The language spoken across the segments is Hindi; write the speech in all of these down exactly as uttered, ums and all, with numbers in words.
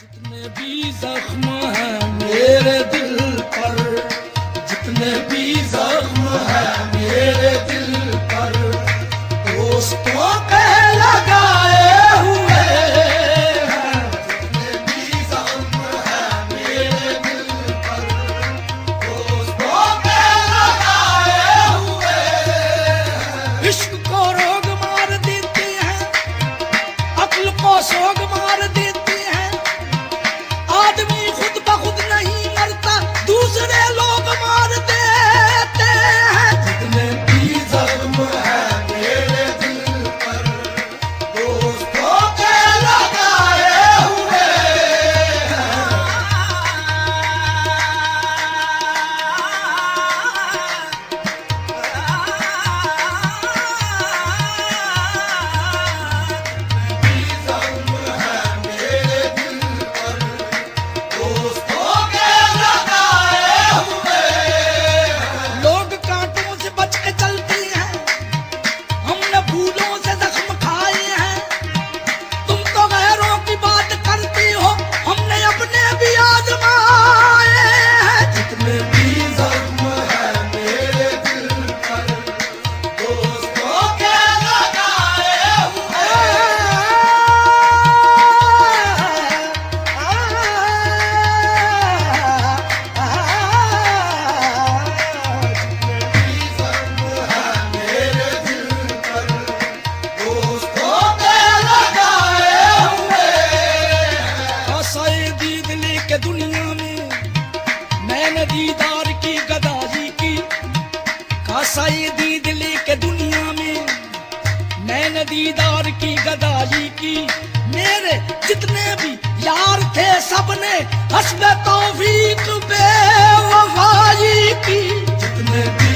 जितने भी जख्म हैं मेरे दिल पर, जितने भी जख्म हैं मेरे दिल पर, दोस्तों पे लगाए हुए हैं। जितने भी जख्म हैं मेरे दिल पर, दोस्तों पे लगाए हुए हैं। इश्क को रोग मार देती है, अक्ल को सोग मार देती है। दुनिया में मैंने दीदार की गदारी की, खासा ये दीद लेके दुनिया में मैंने दीदार की गदारी की। मेरे जितने भी यार थे सबने हस्बे तौफीक पे वफाई की। जितने भी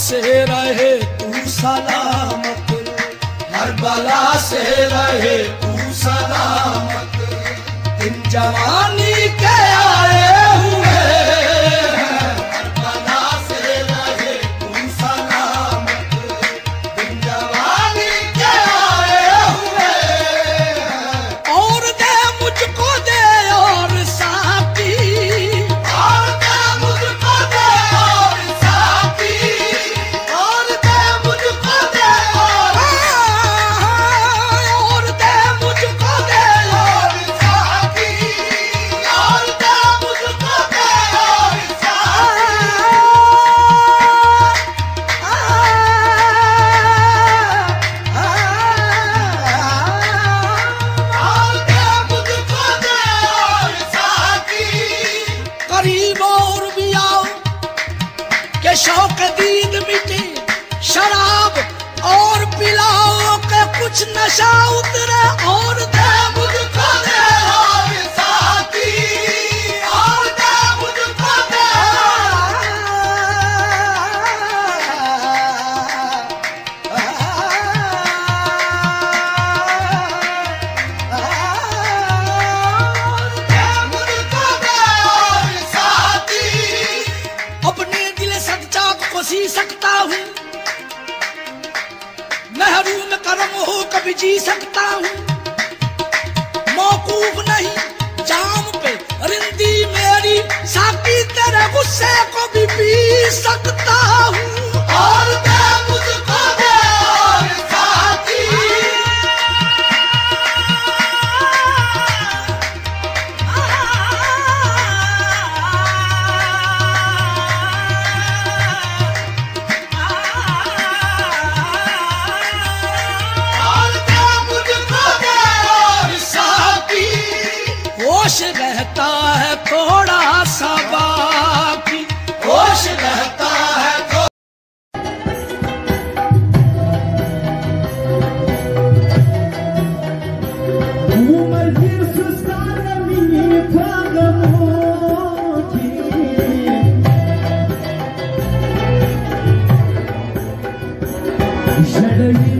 से रहे तू सलामत, हर बला से रहे तू सलामत। दिन जवानी के आए हुए हैं, हर बला से रहे तू सलामत। दिन जवानी के आए हुए हैं, और दे मुझको दे और साथी, और दे मुझको दे और साथी, और दे मुझको दे और, और दे मुझको दे और साथी, और दे मुझको दे और साथी। करीब और भी आओ के शौक दीद मिटे, शराब और पिलाओ के कुछ नशा उतरे। और दे मुझको दे और साथी, और दे मुझको दे अपने दिल सच्चा को सी सकता हूँ, महरूम करम हो कभी जी सकता हूँ। मौकूफ नहीं जाम पे रिंदी मेरी, साकी तेरे गुस्से को भी पी सकता हूँ। और दे मुझको दे और साथी, और दे मुझको दे और साथी। होश रहता है थोड़ा सा बाकी, होश रहता है थोड़ा- उमर फिर सुस्तानी फागमोची, षडगी